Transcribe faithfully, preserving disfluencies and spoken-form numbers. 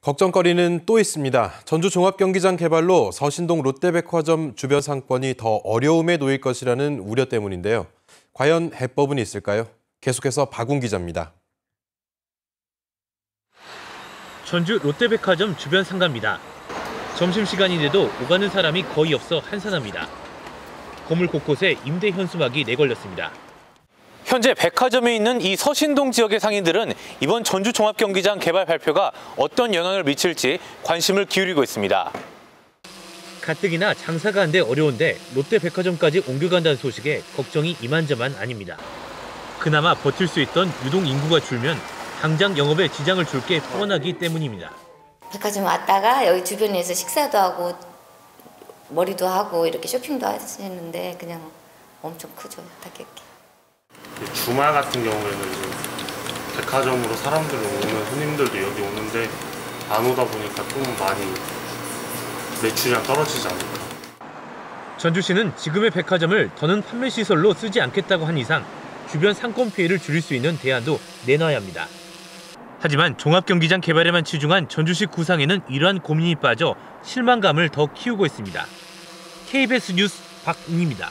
걱정거리는 또 있습니다. 전주종합경기장 개발로 서신동 롯데백화점 주변 상권이 더 어려움에 놓일 것이라는 우려 때문인데요. 과연 해법은 있을까요? 계속해서 박웅 기자입니다. 전주 롯데백화점 주변 상가입니다. 점심시간인데도 오가는 사람이 거의 없어 한산합니다. 건물 곳곳에 임대 현수막이 내걸렸습니다. 현재 백화점에 있는 이 서신동 지역의 상인들은 이번 전주종합경기장 개발 발표가 어떤 영향을 미칠지 관심을 기울이고 있습니다. 가뜩이나 장사가 안 돼 어려운데 롯데백화점까지 옮겨간다는 소식에 걱정이 이만저만 아닙니다. 그나마 버틸 수 있던 유동 인구가 줄면 당장 영업에 지장을 줄 게 뻔하기 때문입니다. 백화점 왔다가 여기 주변에서 식사도 하고 머리도 하고 이렇게 쇼핑도 하시는데 그냥 엄청 크죠. 다겠게. 주말 같은 경우에는 백화점으로 사람들이 오는 손님들도 여기 오는데 안 오다 보니까 좀 많이 매출량 떨어지지 않을까. 전주시는 지금의 백화점을 더는 판매시설로 쓰지 않겠다고 한 이상 주변 상권 피해를 줄일 수 있는 대안도 내놔야 합니다. 하지만 종합경기장 개발에만 치중한 전주시 구상에는 이러한 고민이 빠져 실망감을 더 키우고 있습니다. 케이비에스 뉴스 박웅입니다.